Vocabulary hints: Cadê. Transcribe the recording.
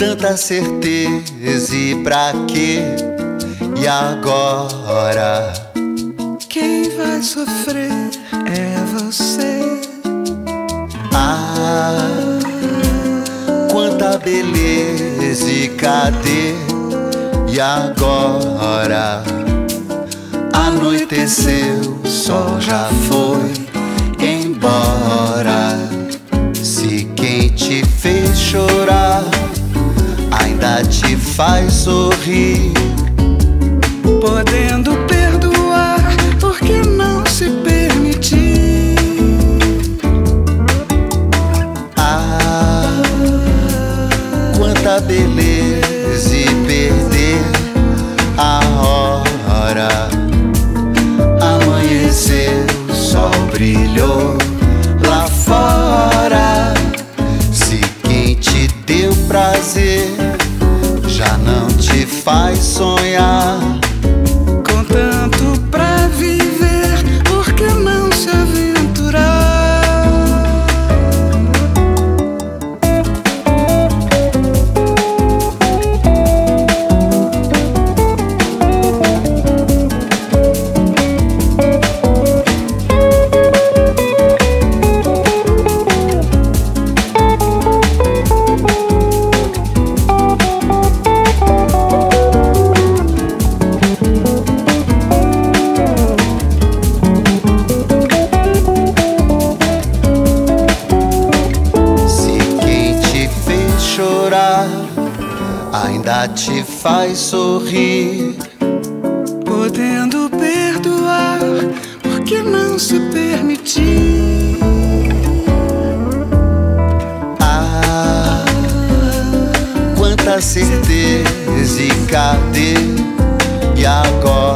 tanta certeza e pra quê? E agora? Quem vai sofrer é você. Ah, quanta beleza e cadê? E agora? Anoiteceu, o sol já foi embora. Se quem te fez chorar ainda te faz sorrir, podendo perdoar, por que não se permitir? Ah, quanta beleza e perder a hora. O sol brilhou lá fora. Se quem te deu prazer já não te faz sonhar, com tanto pra viver, por que não se aventurar? Ainda te faz sorrir, podendo perdoar, por que não se permitir? Ah, quanta certeza e cadê? E agora?